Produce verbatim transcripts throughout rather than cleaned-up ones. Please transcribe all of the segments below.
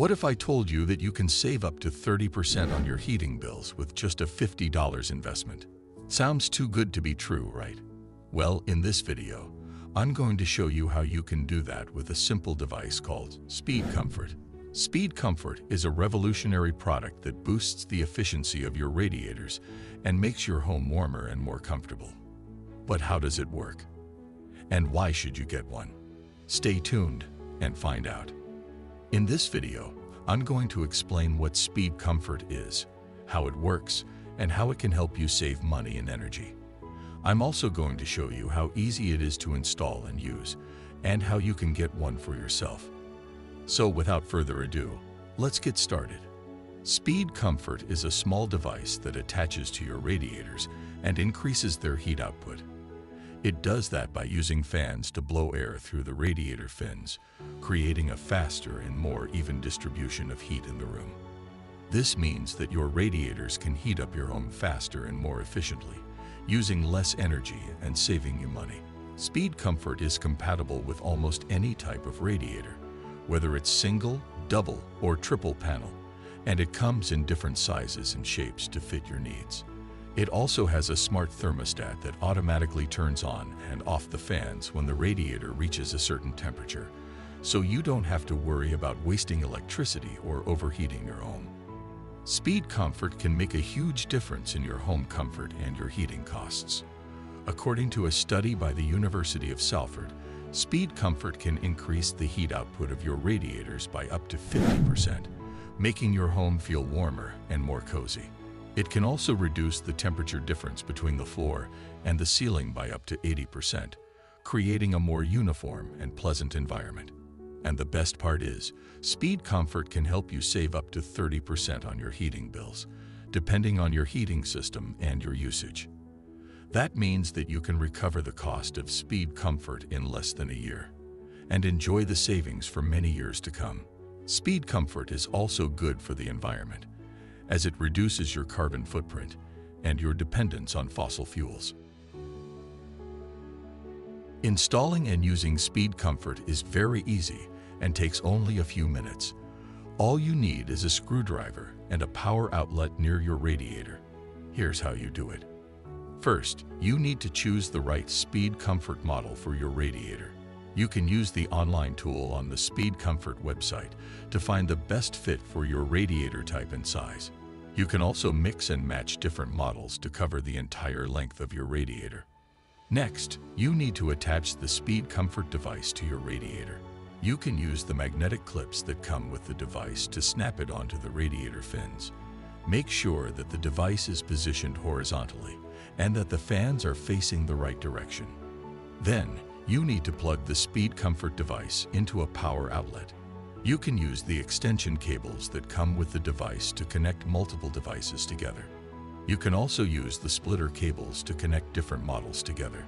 What if I told you that you can save up to thirty percent on your heating bills with just a fifty dollar investment? Sounds too good to be true, right? Well, in this video, I'm going to show you how you can do that with a simple device called SpeedComfort. SpeedComfort is a revolutionary product that boosts the efficiency of your radiators and makes your home warmer and more comfortable. But how does it work? And why should you get one? Stay tuned and find out. In this video, I'm going to explain what SpeedComfort is, how it works, and how it can help you save money and energy. I'm also going to show you how easy it is to install and use, and how you can get one for yourself. So without further ado, let's get started. SpeedComfort is a small device that attaches to your radiators and increases their heat output. It does that by using fans to blow air through the radiator fins, creating a faster and more even distribution of heat in the room. This means that your radiators can heat up your home faster and more efficiently, using less energy and saving you money. SpeedComfort is compatible with almost any type of radiator, whether it's single, double, or triple panel, and it comes in different sizes and shapes to fit your needs. It also has a smart thermostat that automatically turns on and off the fans when the radiator reaches a certain temperature, so you don't have to worry about wasting electricity or overheating your home. SpeedComfort can make a huge difference in your home comfort and your heating costs. According to a study by the University of Salford, SpeedComfort can increase the heat output of your radiators by up to fifty percent, making your home feel warmer and more cozy. It can also reduce the temperature difference between the floor and the ceiling by up to eighty percent, creating a more uniform and pleasant environment. And the best part is, SpeedComfort can help you save up to thirty percent on your heating bills, depending on your heating system and your usage. That means that you can recover the cost of SpeedComfort in less than a year, and enjoy the savings for many years to come. SpeedComfort is also good for the environment, as it reduces your carbon footprint and your dependence on fossil fuels. Installing and using SpeedComfort is very easy and takes only a few minutes. All you need is a screwdriver and a power outlet near your radiator. Here's how you do it. First, you need to choose the right SpeedComfort model for your radiator. You can use the online tool on the SpeedComfort website to find the best fit for your radiator type and size. You can also mix and match different models to cover the entire length of your radiator. Next, you need to attach the SpeedComfort device to your radiator. You can use the magnetic clips that come with the device to snap it onto the radiator fins. Make sure that the device is positioned horizontally and that the fans are facing the right direction. Then, you need to plug the SpeedComfort device into a power outlet. You can use the extension cables that come with the device to connect multiple devices together. You can also use the splitter cables to connect different models together.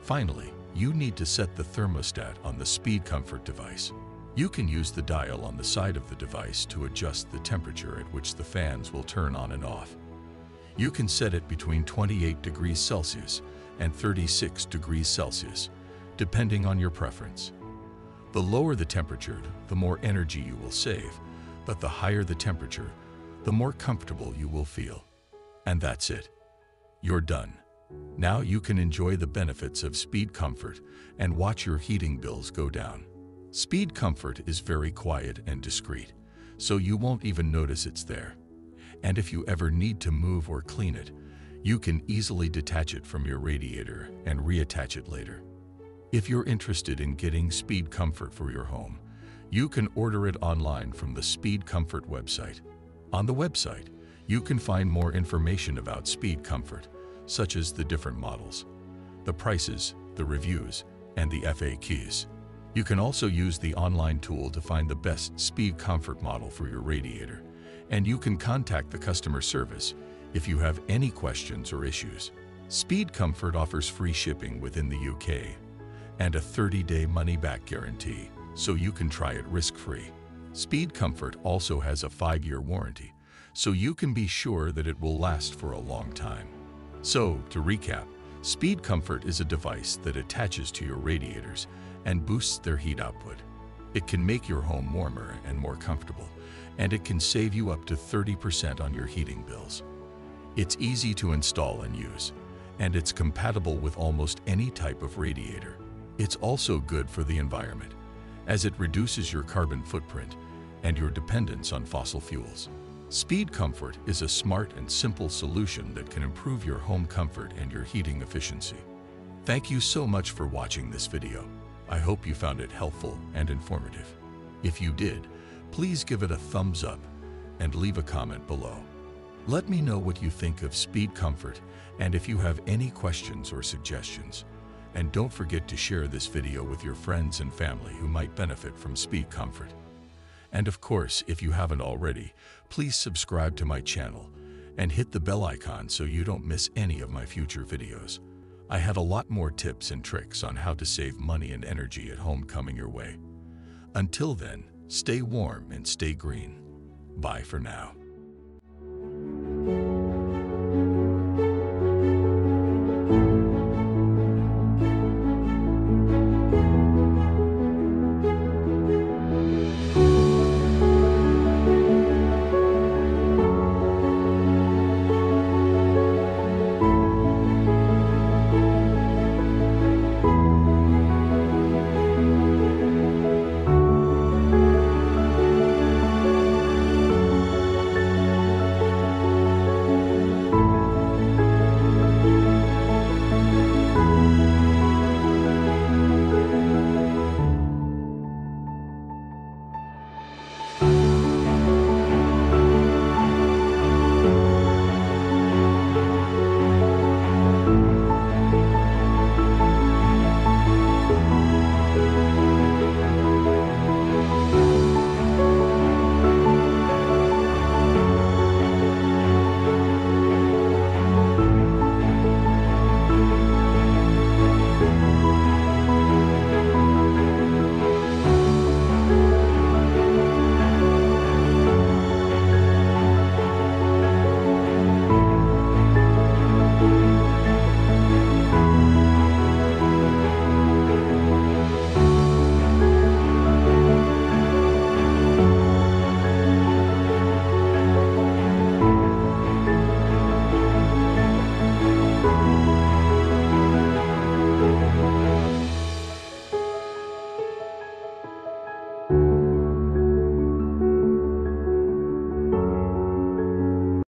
Finally, you need to set the thermostat on the SpeedComfort device. You can use the dial on the side of the device to adjust the temperature at which the fans will turn on and off. You can set it between twenty-eight degrees Celsius and thirty-six degrees Celsius, depending on your preference. The lower the temperature, the more energy you will save, but the higher the temperature, the more comfortable you will feel. And that's it. You're done. Now you can enjoy the benefits of SpeedComfort and watch your heating bills go down. SpeedComfort is very quiet and discreet, so you won't even notice it's there. And if you ever need to move or clean it, you can easily detach it from your radiator and reattach it later. If you're interested in getting SpeedComfort for your home, you can order it online from the SpeedComfort website. On the website, you can find more information about SpeedComfort, such as the different models, the prices, the reviews, and the F A Qs. You can also use the online tool to find the best SpeedComfort model for your radiator, and you can contact the customer service if you have any questions or issues. SpeedComfort offers free shipping within the U K and a thirty day money-back guarantee, so you can try it risk-free. SpeedComfort also has a five year warranty, so you can be sure that it will last for a long time. So, to recap, SpeedComfort is a device that attaches to your radiators and boosts their heat output. It can make your home warmer and more comfortable, and it can save you up to thirty percent on your heating bills. It's easy to install and use, and it's compatible with almost any type of radiator. It's also good for the environment, as it reduces your carbon footprint and your dependence on fossil fuels. SpeedComfort is a smart and simple solution that can improve your home comfort and your heating efficiency. Thank you so much for watching this video. I hope you found it helpful and informative. If you did, please give it a thumbs up and leave a comment below. Let me know what you think of SpeedComfort and if you have any questions or suggestions. And don't forget to share this video with your friends and family who might benefit from SpeedComfort. And of course, if you haven't already, please subscribe to my channel and hit the bell icon so you don't miss any of my future videos. I have a lot more tips and tricks on how to save money and energy at home coming your way. Until then, stay warm and stay green. Bye for now.